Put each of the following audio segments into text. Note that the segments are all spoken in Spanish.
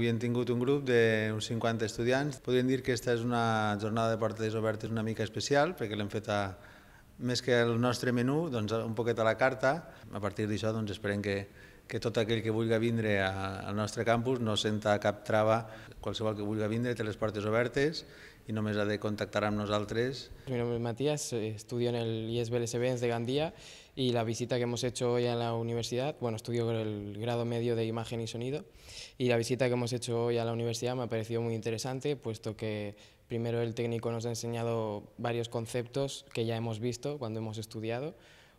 Avui hem tingut un grup d'uns 50 estudiants. Podríem dir que aquesta és una jornada de portes obertes una mica especial, perquè l'hem fet més que el nostre menú, un poquet a la carta. A partir d'això esperem que tot aquell que vulgui vindre al nostre campus no senta cap trava. Qualsevol que vulgui vindre té les portes obertes i només ha de contactar amb nosaltres. Mi nombre es Matías, estudio en el IES-BLSB de Gandía y la visita que hemos hecho hoy a la universidad, bueno, estudio el grado medio de imagen y sonido, y la visita que hemos hecho hoy a la universidad me ha parecido muy interesante, puesto que primero el técnico nos ha enseñado varios conceptos que ya hemos visto cuando hemos estudiado,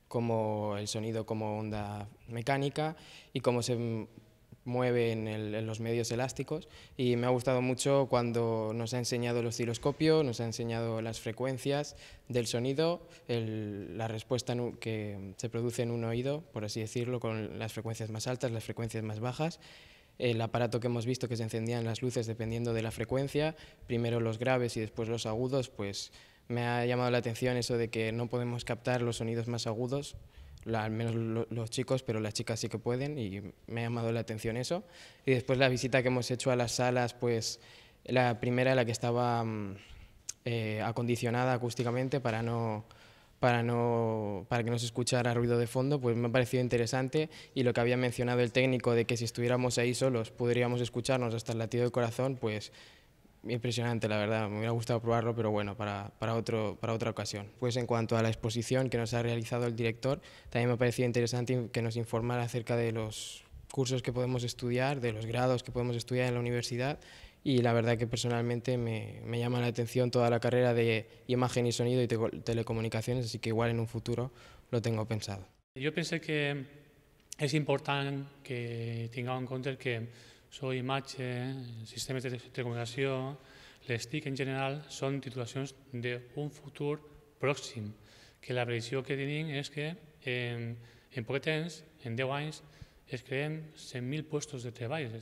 como el sonido como onda mecánica y cómo se mueve en los medios elásticos. Y me ha gustado mucho cuando nos ha enseñado el osciloscopio, nos ha enseñado las frecuencias del sonido, la respuesta que se produce en un oído, por así decirlo, con las frecuencias más altas, las frecuencias más bajas, el aparato que hemos visto que se encendían las luces dependiendo de la frecuencia, primero los graves y después los agudos. Pues me ha llamado la atención eso de que no podemos captar los sonidos más agudos, al menos los chicos, pero las chicas sí que pueden, y me ha llamado la atención eso. Y después la visita que hemos hecho a las salas, pues la primera, la que estaba acondicionada acústicamente para que no se escuchara ruido de fondo, pues me ha parecido interesante, y lo que había mencionado el técnico de que si estuviéramos ahí solos podríamos escucharnos hasta el latido del corazón, pues impresionante, la verdad. Me hubiera gustado probarlo, pero bueno, para otra ocasión. Pues en cuanto a la exposición que nos ha realizado el director, también me ha parecido interesante que nos informara acerca de los cursos que podemos estudiar, de los grados que podemos estudiar en la universidad, y la verdad que personalmente me llama la atención toda la carrera de imagen y sonido y telecomunicaciones, así que igual en un futuro lo tengo pensado. Yo pensé que es importante que tengamos en cuenta que so imatge, sistemes de telecomunicació, les TIC en general són titulacions d'un futur pròxim, que la previsió que tenim és que en poc temps, en 10 anys, es creen 100.000 llocs de treball.